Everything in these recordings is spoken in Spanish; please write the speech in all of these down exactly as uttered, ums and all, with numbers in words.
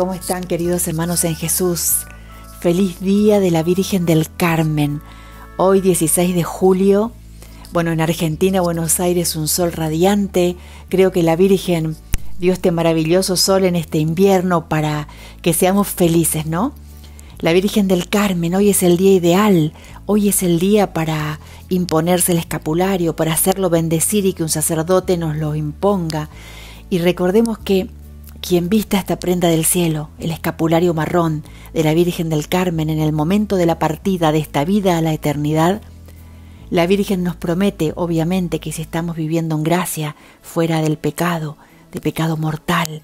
¿Cómo están, queridos hermanos en Jesús? Feliz día de la Virgen del Carmen. Hoy dieciséis de julio, bueno, en Argentina, Buenos Aires, un sol radiante. Creo que la Virgen dio este maravilloso sol en este invierno para que seamos felices, ¿no? La Virgen del Carmen, hoy es el día ideal, hoy es el día para imponerse el escapulario, para hacerlo bendecir y que un sacerdote nos lo imponga. Y recordemos que quien vista esta prenda del cielo, el escapulario marrón de la Virgen del Carmen, en el momento de la partida de esta vida a la eternidad, la Virgen nos promete, obviamente, que si estamos viviendo en gracia, fuera del pecado, de pecado mortal,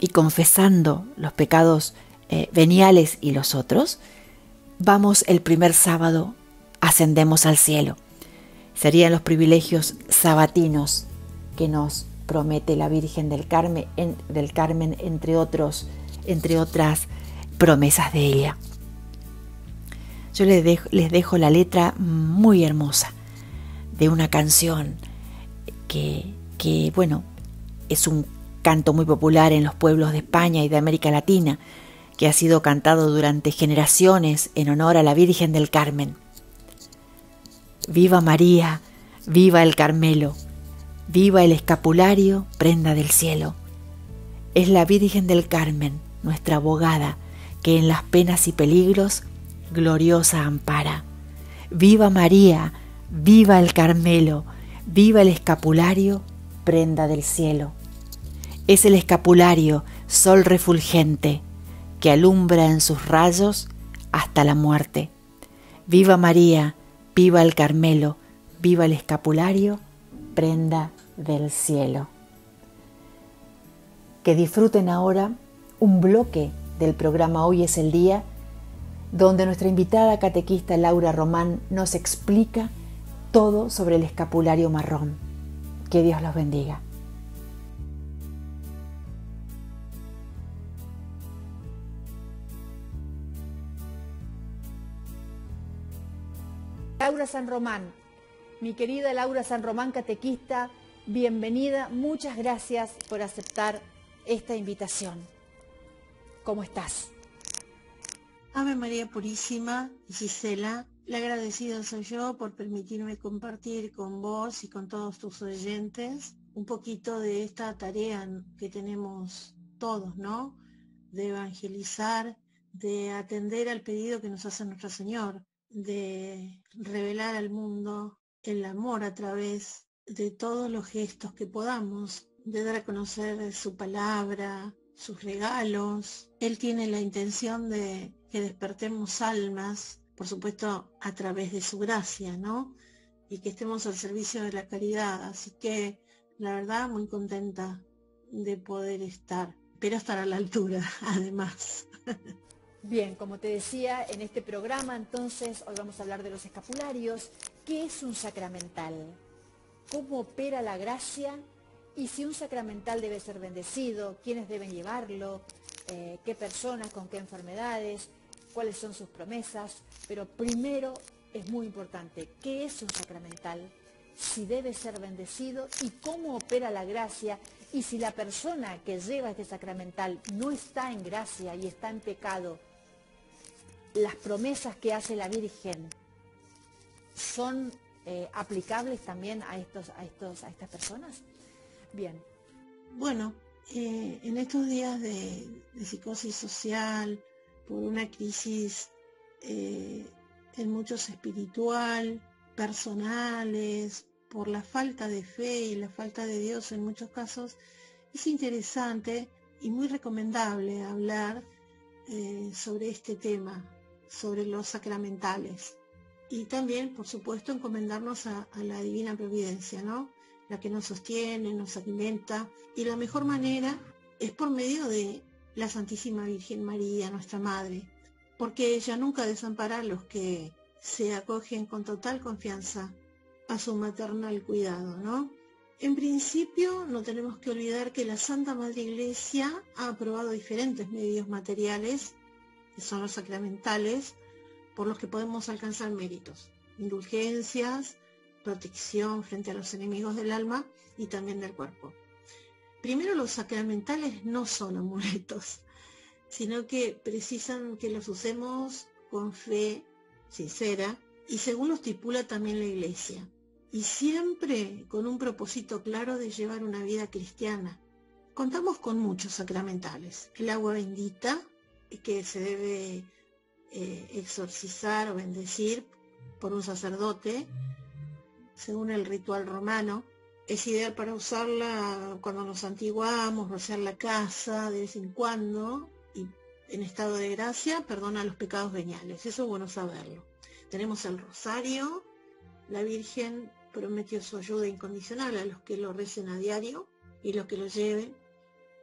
y confesando los pecados Eh, veniales y los otros, vamos el primer sábado, ascendemos al cielo. Serían los privilegios sabatinos que nos promete la Virgen del Carmen, en, del Carmen entre, otros, entre otras promesas de ella. Yo les dejo, les dejo la letra muy hermosa de una canción que, que, bueno, es un canto muy popular en los pueblos de España y de América Latina, que ha sido cantado durante generaciones en honor a la Virgen del Carmen. Viva María, viva el Carmelo, viva el escapulario, prenda del cielo. Es la Virgen del Carmen, nuestra abogada, que en las penas y peligros gloriosa ampara. Viva María, viva el Carmelo, viva el escapulario, prenda del cielo. Es el escapulario, sol refulgente, que alumbra en sus rayos hasta la muerte. Viva María, viva el Carmelo, viva el escapulario, prenda del cielo. Que disfruten ahora un bloque del programa Hoy es el Día, donde nuestra invitada catequista Laura Román nos explica todo sobre el escapulario marrón. Que Dios los bendiga. Laura San Román, mi querida Laura San Román, catequista, bienvenida, muchas gracias por aceptar esta invitación. ¿Cómo estás? Ave María Purísima, Gisela, la agradecida soy yo por permitirme compartir con vos y con todos tus oyentes un poquito de esta tarea que tenemos todos, ¿no? De evangelizar, de atender al pedido que nos hace Nuestro Señor, de revelar al mundo el amor a través de todos los gestos que podamos, de dar a conocer su palabra, sus regalos. Él tiene la intención de que despertemos almas, por supuesto a través de su gracia, ¿no? Y que estemos al servicio de la caridad. Así que, la verdad, muy contenta de poder estar, pero estar a la altura, además. Bien, como te decía, en este programa, entonces, hoy vamos a hablar de los escapularios. ¿Qué es un sacramental? ¿Cómo opera la gracia? ¿Y si un sacramental debe ser bendecido? ¿Quiénes deben llevarlo? Eh, ¿Qué personas? ¿Con qué enfermedades? ¿Cuáles son sus promesas? Pero primero, es muy importante, ¿qué es un sacramental? Si debe ser bendecido y cómo opera la gracia. Y si la persona que lleva este sacramental no está en gracia y está en pecado, las promesas que hace la Virgen son eh, aplicables también a estos, a estos, a estas personas. Bien. Bueno, eh, en estos días de, de psicosis social, por una crisis eh, en muchos espiritual, personales, por la falta de fe y la falta de Dios en muchos casos, es interesante y muy recomendable hablar eh, sobre este tema, sobre los sacramentales. Y también, por supuesto, encomendarnos a, a la Divina Providencia, ¿no? La que nos sostiene, nos alimenta. Y la mejor manera es por medio de la Santísima Virgen María, nuestra Madre, porque ella nunca desamparará a los que se acogen con total confianza a su maternal cuidado, ¿no? En principio, no tenemos que olvidar que la Santa Madre Iglesia ha aprobado diferentes medios materiales, que son los sacramentales, por los que podemos alcanzar méritos, indulgencias, protección frente a los enemigos del alma y también del cuerpo. Primero, los sacramentales no son amuletos, sino que precisan que los usemos con fe sincera y según lo estipula también la Iglesia, y siempre con un propósito claro de llevar una vida cristiana. Contamos con muchos sacramentales. El agua bendita, que se debe eh, exorcizar o bendecir por un sacerdote, según el ritual romano. Es ideal para usarla cuando nos santiguamos, rociar la casa de vez en cuando, y en estado de gracia perdona los pecados veniales. Eso es bueno saberlo. Tenemos el rosario. La Virgen prometió su ayuda incondicional a los que lo recen a diario y los que lo lleven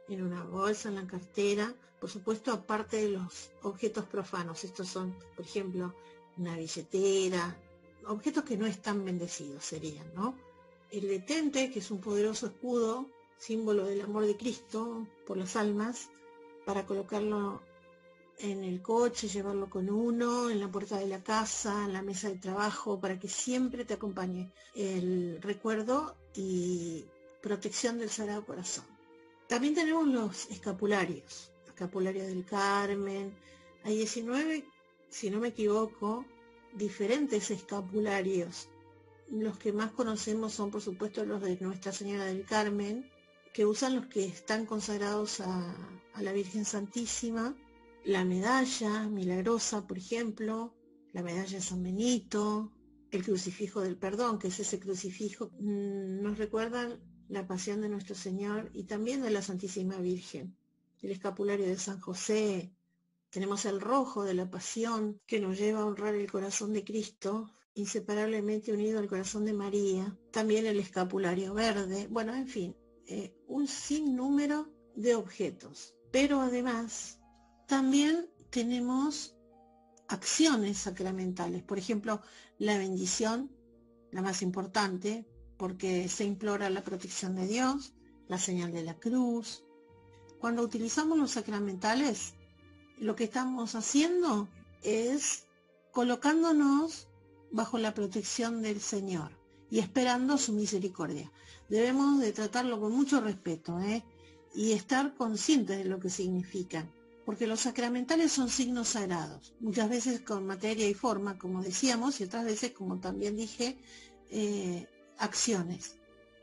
en una bolsa, en la cartera, por supuesto, aparte de los objetos profanos. Estos son, por ejemplo, una billetera, objetos que no están bendecidos serían, ¿no? El detente, que es un poderoso escudo, símbolo del amor de Cristo por las almas, para colocarlo en el coche, llevarlo con uno, en la puerta de la casa, en la mesa de trabajo, para que siempre te acompañe el recuerdo y protección del Sagrado Corazón. También tenemos los escapularios, escapulario del Carmen. Hay diecinueve, si no me equivoco, diferentes escapularios. Los que más conocemos son, por supuesto, los de Nuestra Señora del Carmen, que usan los que están consagrados a, a la Virgen Santísima. La medalla milagrosa, por ejemplo, la medalla de San Benito, el crucifijo del perdón, que es ese crucifijo, mmm, nos recuerda la pasión de nuestro Señor y también de la Santísima Virgen. El escapulario de San José. Tenemos el rojo de la pasión, que nos lleva a honrar el corazón de Cristo, inseparablemente unido al corazón de María. También el escapulario verde. Bueno, en fin, eh, un sinnúmero de objetos. Pero además, también tenemos acciones sacramentales. Por ejemplo, la bendición, la más importante, porque se implora la protección de Dios, la señal de la cruz. Cuando utilizamos los sacramentales, lo que estamos haciendo es colocándonos bajo la protección del Señor y esperando su misericordia. Debemos de tratarlo con mucho respeto, ¿eh? Y estar conscientes de lo que significan, porque los sacramentales son signos sagrados, muchas veces con materia y forma, como decíamos, y otras veces, como también dije, eh, acciones,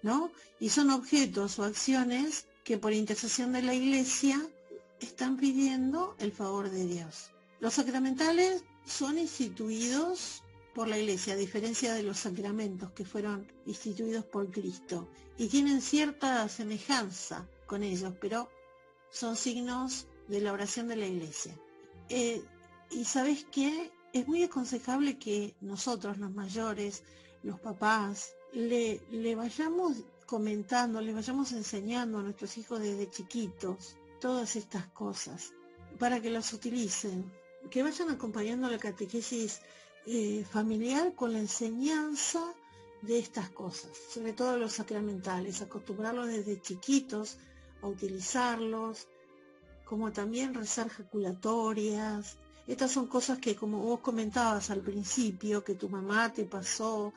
¿no? Y son objetos o acciones que por intercesión de la Iglesia están pidiendo el favor de Dios. Los sacramentales son instituidos por la Iglesia, a diferencia de los sacramentos que fueron instituidos por Cristo, y tienen cierta semejanza con ellos, pero son signos de la oración de la Iglesia. Eh, y ¿sabes qué? Es muy aconsejable que nosotros, los mayores, los papás, le, le vayamos comentando, les vayamos enseñando a nuestros hijos desde chiquitos todas estas cosas, para que las utilicen, que vayan acompañando la catequesis eh, familiar con la enseñanza de estas cosas, sobre todo los sacramentales, acostumbrarlos desde chiquitos a utilizarlos, como también rezar jaculatorias. Estas son cosas que, como vos comentabas al principio, que tu mamá te pasó,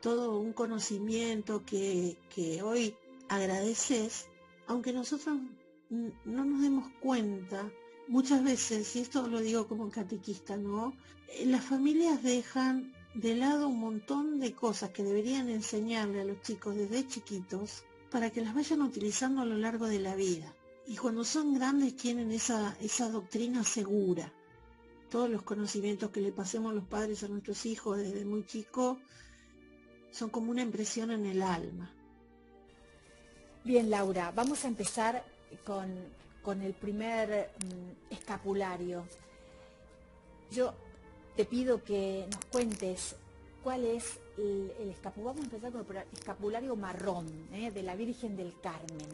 todo un conocimiento que, que hoy agradeces, aunque nosotros no nos demos cuenta. Muchas veces, y esto lo digo como catequista, ¿no?, las familias dejan de lado un montón de cosas que deberían enseñarle a los chicos desde chiquitos, para que las vayan utilizando a lo largo de la vida. Y cuando son grandes tienen esa, esa doctrina segura. Todos los conocimientos que le pasemos los padres a nuestros hijos desde muy chicos son como una impresión en el alma. Bien, Laura, vamos a empezar con, con el primer mm, escapulario. Yo te pido que nos cuentes cuál es el, el escapulario. Vamos a empezar con el escapulario marrón, ¿eh?, de la Virgen del Carmen.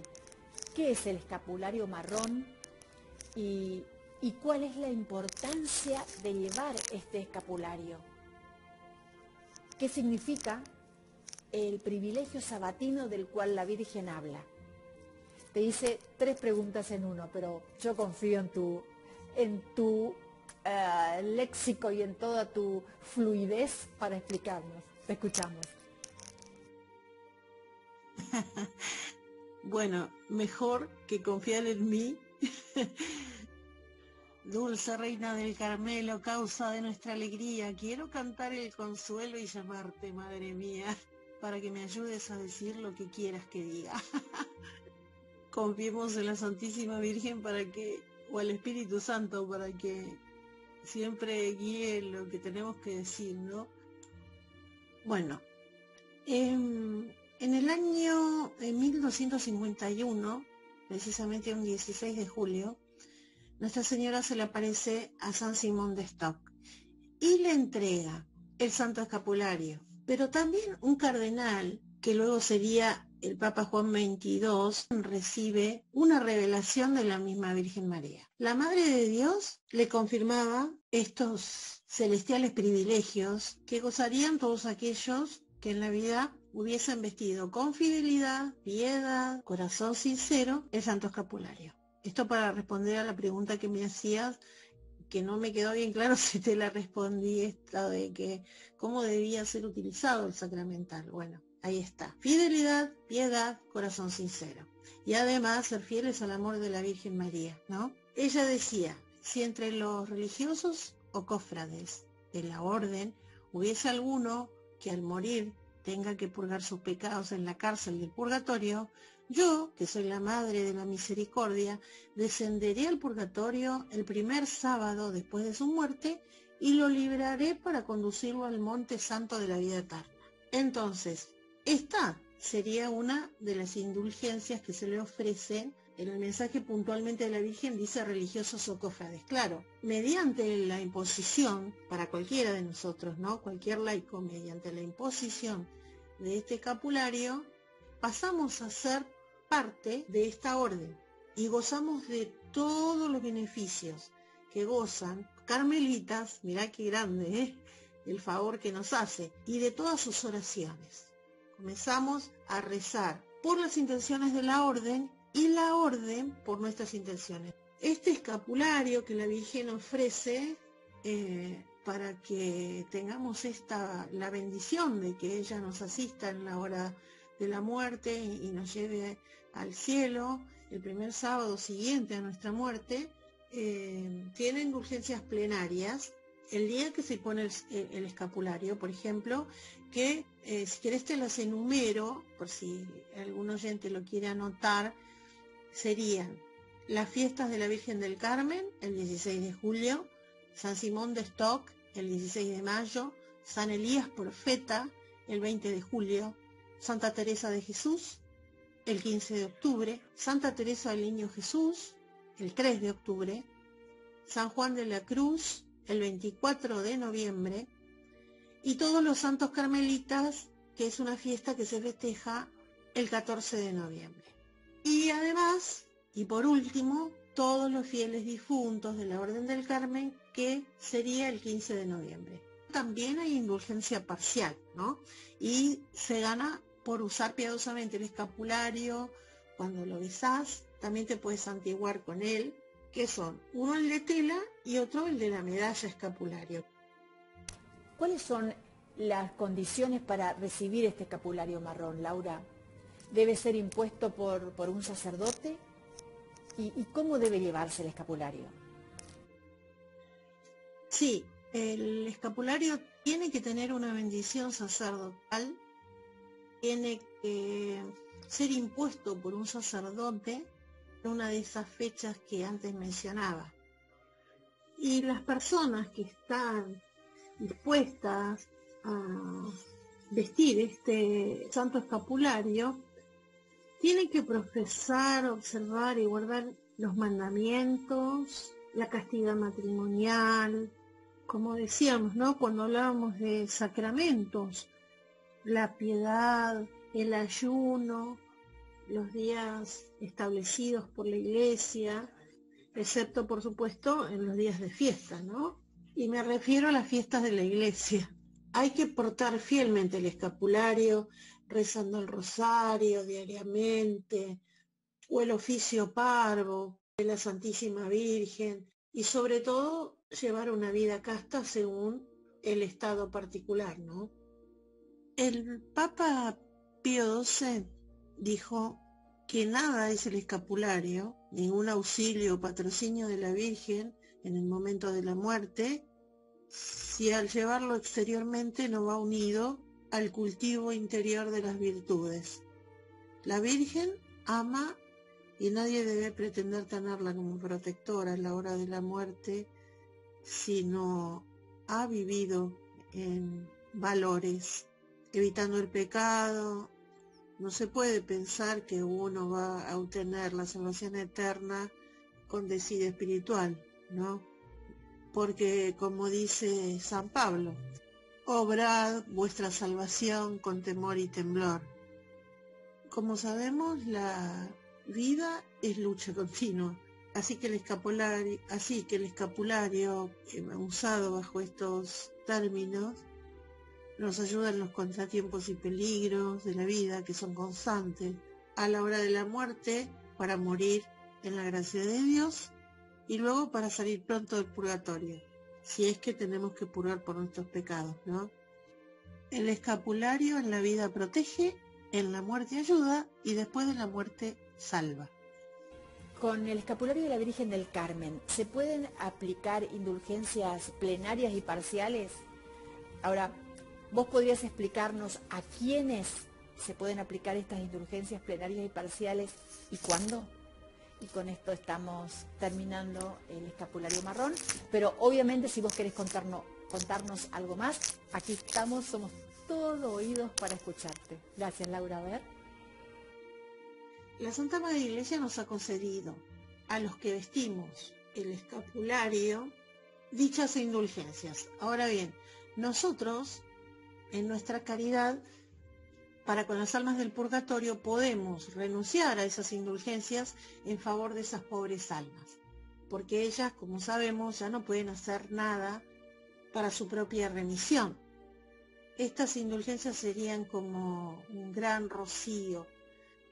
¿Qué es el escapulario marrón y, y cuál es la importancia de llevar este escapulario? ¿Qué significa el privilegio sabatino del cual la Virgen habla? Te hice tres preguntas en uno, pero yo confío en tu, en tu uh, léxico y en toda tu fluidez para explicarnos. Te escuchamos. Bueno, mejor que confiar en mí Dulce Reina del Carmelo, causa de nuestra alegría, quiero cantar el consuelo y llamarte, madre mía, para que me ayudes a decir lo que quieras que diga. Confiemos en la Santísima Virgen para que, o al Espíritu Santo, para que siempre guíe lo que tenemos que decir, ¿no? Bueno, en, en el año mil doscientos cincuenta y uno, precisamente un dieciséis de julio, Nuestra Señora se le aparece a San Simón de Stock y le entrega el Santo Escapulario, pero también un cardenal, que luego sería el Papa Juan veintidós, recibe una revelación de la misma Virgen María. La Madre de Dios le confirmaba estos celestiales privilegios que gozarían todos aquellos que en la vida hubiesen vestido con fidelidad, piedad, corazón sincero, el Santo Escapulario. Esto para responder a la pregunta que me hacías, que no me quedó bien claro si te la respondí, esta de que cómo debía ser utilizado el sacramental. Bueno, ahí está. Fidelidad, piedad, corazón sincero. Y además ser fieles al amor de la Virgen María, ¿no? Ella decía, si entre los religiosos o cofrades de la orden hubiese alguno que al morir tenga que purgar sus pecados en la cárcel del purgatorio, yo, que soy la Madre de la Misericordia, descenderé al purgatorio el primer sábado después de su muerte y lo libraré para conducirlo al monte santo de la vida eterna. Entonces, esta sería una de las indulgencias que se le ofrecen. En el mensaje puntualmente de la Virgen dice religiosos o cofrades. Claro, mediante la imposición, para cualquiera de nosotros, ¿no? Cualquier laico, mediante la imposición de este escapulario, pasamos a ser parte de esta orden y gozamos de todos los beneficios que gozan carmelitas, mirá qué grande, ¿eh? El favor que nos hace, y de todas sus oraciones. Comenzamos a rezar por las intenciones de la orden y la orden por nuestras intenciones. Este escapulario que la Virgen ofrece eh, para que tengamos esta, la bendición de que ella nos asista en la hora de la muerte y, y nos lleve al cielo el primer sábado siguiente a nuestra muerte, eh, tiene indulgencias plenarias. El día que se pone el, el, el escapulario, por ejemplo, que eh, si querés te las enumero, por si algún oyente lo quiere anotar, serían las fiestas de la Virgen del Carmen, el dieciséis de julio, San Simón de Stock, el dieciséis de mayo, San Elías Profeta, el veinte de julio, Santa Teresa de Jesús, el quince de octubre, Santa Teresa del Niño Jesús, el tres de octubre, San Juan de la Cruz, el veinticuatro de noviembre, y todos los santos carmelitas, que es una fiesta que se festeja el catorce de noviembre. Y además, y por último, todos los fieles difuntos de la Orden del Carmen, que sería el quince de noviembre. También hay indulgencia parcial, ¿no? Y se gana por usar piadosamente el escapulario. Cuando lo besás, también te puedes santiguar con él, que son uno el de tela y otro el de la medalla escapulario. ¿Cuáles son las condiciones para recibir este escapulario marrón, Laura? ¿Debe ser impuesto por, por un sacerdote? ¿Y, y cómo debe llevarse el escapulario? Sí, el escapulario tiene que tener una bendición sacerdotal, tiene que ser impuesto por un sacerdote en una de esas fechas que antes mencionaba. Y las personas que están dispuestas a vestir este santo escapulario tienen que profesar, observar y guardar los mandamientos, la castidad matrimonial, como decíamos, ¿no? Cuando hablábamos de sacramentos, la piedad, el ayuno, los días establecidos por la Iglesia, excepto, por supuesto, en los días de fiesta, ¿no? Y me refiero a las fiestas de la Iglesia. Hay que portar fielmente el escapulario, rezando el rosario diariamente, o el oficio parvo de la Santísima Virgen, y sobre todo llevar una vida casta según el estado particular, ¿no? El Papa Pío doce dijo que nada es el escapulario, ningún auxilio o patrocinio de la Virgen en el momento de la muerte, si al llevarlo exteriormente no va unido al cultivo interior de las virtudes. La Virgen ama y nadie debe pretender tenerla como protectora en la hora de la muerte si no ha vivido en valores, evitando el pecado. No se puede pensar que uno va a obtener la salvación eterna con desidia espiritual, ¿no? Porque, como dice San Pablo, obrad vuestra salvación con temor y temblor. Como sabemos, la vida es lucha continua, así que el escapulario, así que el escapulario eh, usado bajo estos términos, nos ayuda en los contratiempos y peligros de la vida que son constantes, a la hora de la muerte para morir en la gracia de Dios y luego para salir pronto del purgatorio, si es que tenemos que purgar por nuestros pecados, ¿no? El escapulario en la vida protege, en la muerte ayuda y después de la muerte salva. Con el escapulario de la Virgen del Carmen, ¿se pueden aplicar indulgencias plenarias y parciales? Ahora, ¿vos podrías explicarnos a quiénes se pueden aplicar estas indulgencias plenarias y parciales y cuándo? Y con esto estamos terminando el escapulario marrón, pero obviamente si vos querés contarnos, contarnos algo más, aquí estamos, somos todos oídos para escucharte. Gracias, Laura. A ver. La Santa Madre Iglesia nos ha concedido, a los que vestimos el escapulario, dichas indulgencias. Ahora bien, nosotros, en nuestra caridad, para con las almas del purgatorio, podemos renunciar a esas indulgencias en favor de esas pobres almas, porque ellas, como sabemos, ya no pueden hacer nada para su propia remisión. Estas indulgencias serían como un gran rocío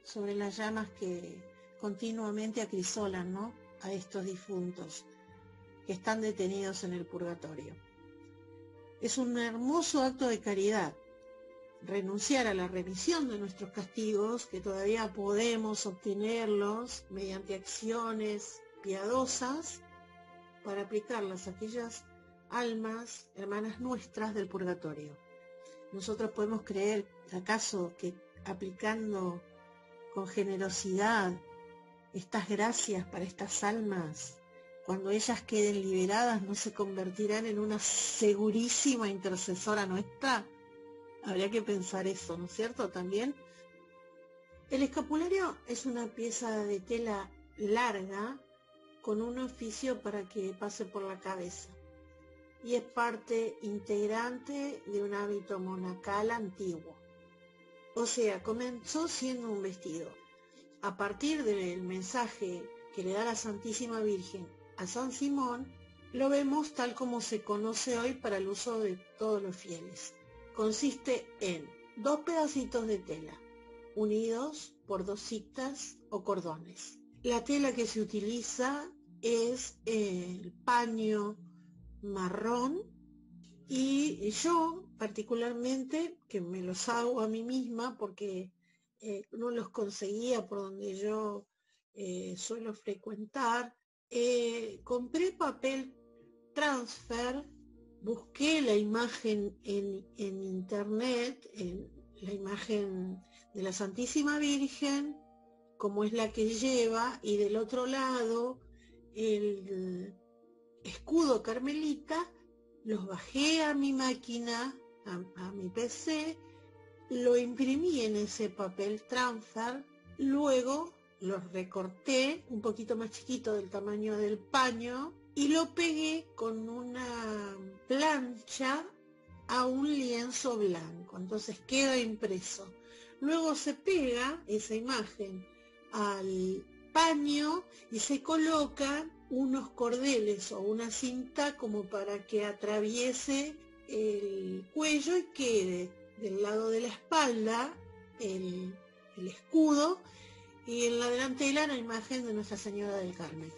sobre las llamas que continuamente acrisolan, ¿no?, a estos difuntos que están detenidos en el purgatorio. Es un hermoso acto de caridad renunciar a la remisión de nuestros castigos, que todavía podemos obtenerlos mediante acciones piadosas, para aplicarlas a aquellas almas, hermanas nuestras del purgatorio. Nosotros podemos creer, acaso, que aplicando con generosidad estas gracias para estas almas, cuando ellas queden liberadas, ¿no se convertirán en una segurísima intercesora nuestra? Habría que pensar eso, ¿no es cierto? También el escapulario es una pieza de tela larga con un oficio para que pase por la cabeza, y es parte integrante de un hábito monacal antiguo. O sea, comenzó siendo un vestido. A partir del mensaje que le da la Santísima Virgen a San Simón, lo vemos tal como se conoce hoy para el uso de todos los fieles. Consiste en dos pedacitos de tela, unidos por dos cintas o cordones. La tela que se utiliza es el paño marrón, y yo, particularmente, que me los hago a mí misma porque eh, no los conseguía por donde yo eh, suelo frecuentar, eh, compré papel transfer, busqué la imagen en, en internet, en la imagen de la Santísima Virgen, como es la que lleva, y del otro lado el escudo carmelita. Los bajé a mi máquina, a, a mi P C, lo imprimí en ese papel transfer, luego los recorté un poquito más chiquito del tamaño del paño y lo pegué con una plancha a un lienzo blanco, entonces queda impreso. Luego se pega esa imagen al paño y se colocan unos cordeles o una cinta como para que atraviese el cuello y quede del lado de la espalda el, el escudo, y en la delantera la imagen de Nuestra Señora del Carmen.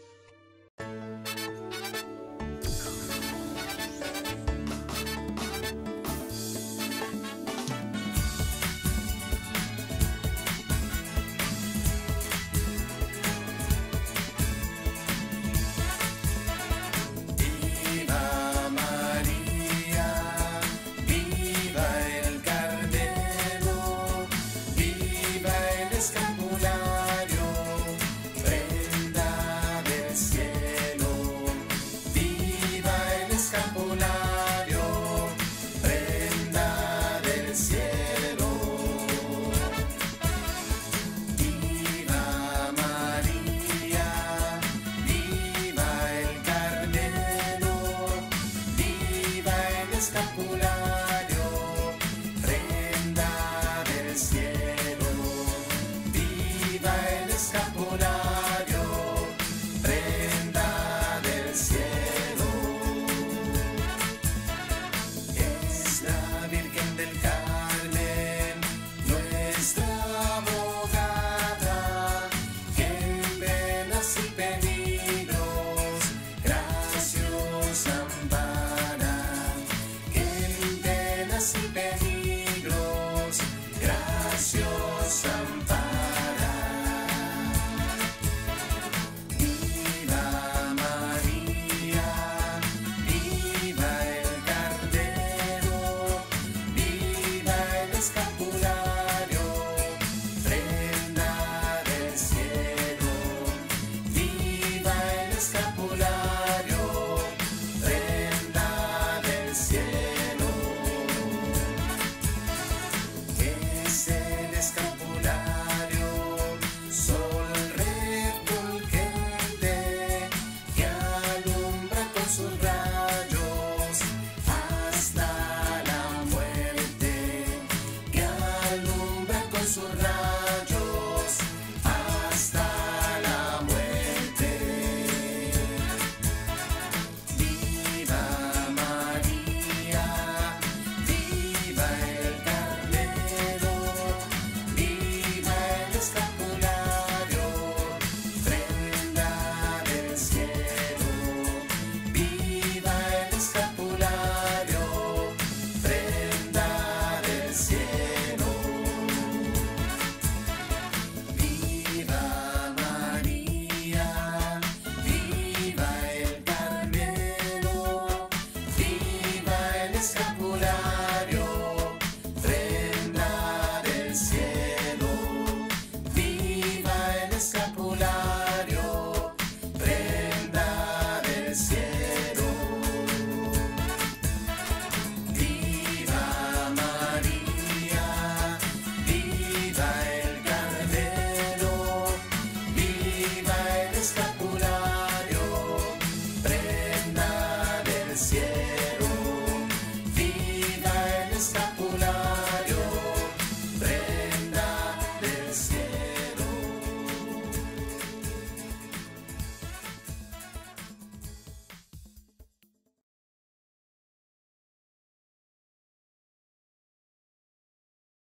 Escapulario.